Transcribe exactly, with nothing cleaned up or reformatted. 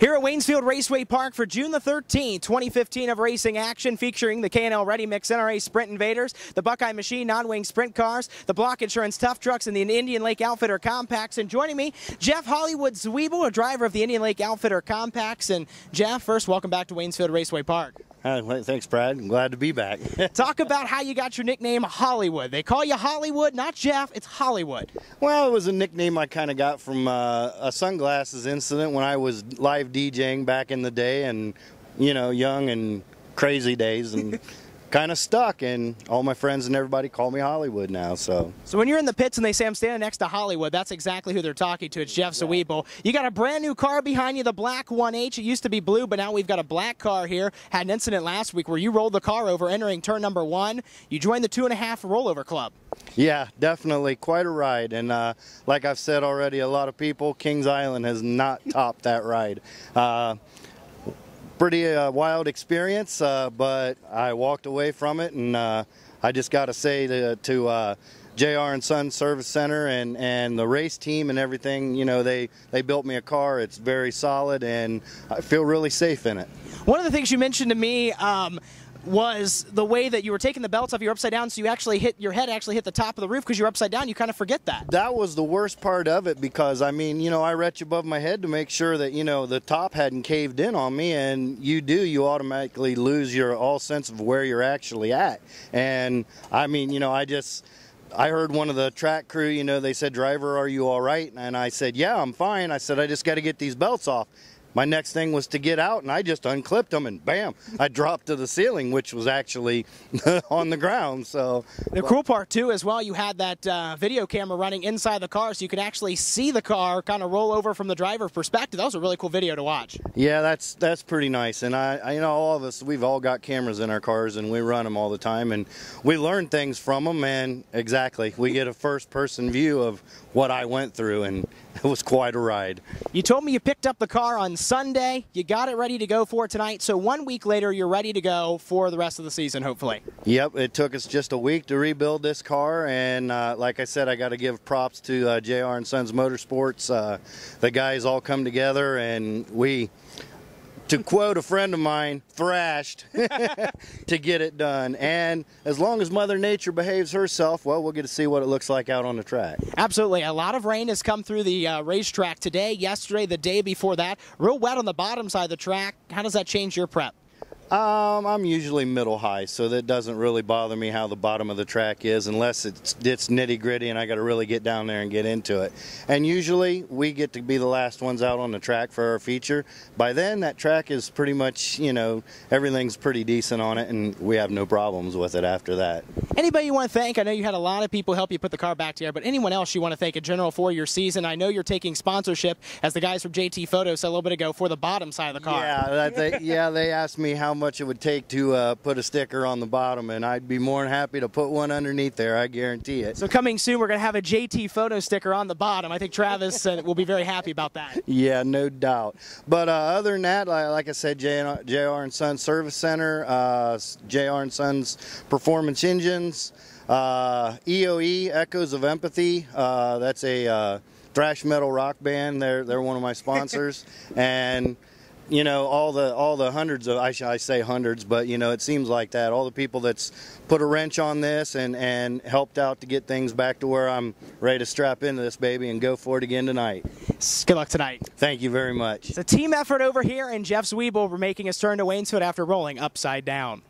Here at Waynesfield Raceway Park for June the thirteenth, twenty fifteen of racing action, featuring the K and L Ready Mix N R A Sprint Invaders, the Buckeye Machine non-wing sprint cars, the Block Insurance Tough Trucks, and the Indian Lake Outfitter Compacts. And joining me, Jeff Hollywood Zwiebel, a driver of the Indian Lake Outfitter Compacts. And Jeff, first, welcome back to Waynesfield Raceway Park. Uh, thanks, Brad. I'm glad to be back. Talk about how you got your nickname Hollywood. They call you Hollywood, not Jeff. It's Hollywood. Well, it was a nickname I kind of got from uh, a sunglasses incident when I was live DJing back in the day, and, you know, young and crazy days, and kind of stuck, and all my friends and everybody call me Hollywood now. So so when you're in the pits and they say I'm standing next to Hollywood, that's exactly who they're talking to. It's Jeff Zwiebel. You got a brand new car behind you, the black one H. It used to be blue, but now we've got a black car here. Had an incident last week where you rolled the car over entering turn number one. You joined the two and a half rollover club. Yeah, definitely quite a ride, and uh, like I've said already, a lot of people, Kings Island has not topped that ride. Uh, Pretty uh, wild experience, uh, but I walked away from it, and uh, I just got to say to, to uh, J R and Sons Service Center and and the race team and everything, you know, they they built me a car. It's very solid, and I feel really safe in it. One of the things you mentioned to me Um, was the way that you were taking the belts off, you were upside down, so you actually hit, your head actually hit the top of the roof because you were upside down. You kind of forget that. That was the worst part of it, because, I mean, you know, I retch above my head to make sure that, you know, the top hadn't caved in on me, and you do, you automatically lose your all sense of where you're actually at. And, I mean, you know, I just, I heard one of the track crew, you know, they said, "Driver, are you all right?" And I said, "Yeah, I'm fine." I said, "I just got to get these belts off." My next thing was to get out, and I just unclipped them, and bam, I dropped to the ceiling, which was actually on the ground. So the cool part, too, as well, you had that uh, video camera running inside the car, so you could actually see the car kind of roll over from the driver's perspective. That was a really cool video to watch. Yeah, that's that's pretty nice. And, I, I, you know, all of us, we've all got cameras in our cars, and we run them all the time, and we learn things from them, and exactly, we get a first-person view of what I went through, and it was quite a ride. You told me you picked up the car on Sunday. You got it ready to go for tonight. So one week later, you're ready to go for the rest of the season, hopefully. Yep. It took us just a week to rebuild this car. And uh, like I said, I got to give props to uh, J R and Sons Motorsports. Uh, the guys all come together, and we, to quote a friend of mine, thrashed to get it done. And as long as Mother Nature behaves herself, well, we'll get to see what it looks like out on the track. Absolutely. A lot of rain has come through the uh, racetrack today, yesterday, the day before that. Real wet on the bottom side of the track. How does that change your prep? Um, I'm usually middle high, so that doesn't really bother me how the bottom of the track is, unless it's, it's nitty gritty and I got to really get down there and get into it. And usually we get to be the last ones out on the track for our feature. By then, that track is pretty much, you know, everything's pretty decent on it, and we have no problems with it after that. Anybody you want to thank? I know you had a lot of people help you put the car back together, but anyone else you want to thank in general for your season? I know you're taking sponsorship, as the guys from J T Photos said a little bit ago, for the bottom side of the car. Yeah, that they, yeah, they asked me how much it would take to uh, put a sticker on the bottom, and I'd be more than happy to put one underneath there. I guarantee it. So coming soon, we're going to have a J T Photo sticker on the bottom. I think Travis uh, will be very happy about that. Yeah, no doubt. But uh, other than that, like I said, J R and Sons Service Center, uh, J R and Sons Performance Engines, uh, E O E Echoes of Empathy. Uh, that's a uh, thrash metal rock band. They're they're one of my sponsors, and you know, all the all the hundreds of, I, I say hundreds, but, you know, it seems like that. All the people that's put a wrench on this and, and helped out to get things back to where I'm ready to strap into this baby and go for it again tonight. Good luck tonight. Thank you very much. It's a team effort over here, and Jeff Zwiebel making his turn to Waynesfield after rolling upside down.